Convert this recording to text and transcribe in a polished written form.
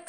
Click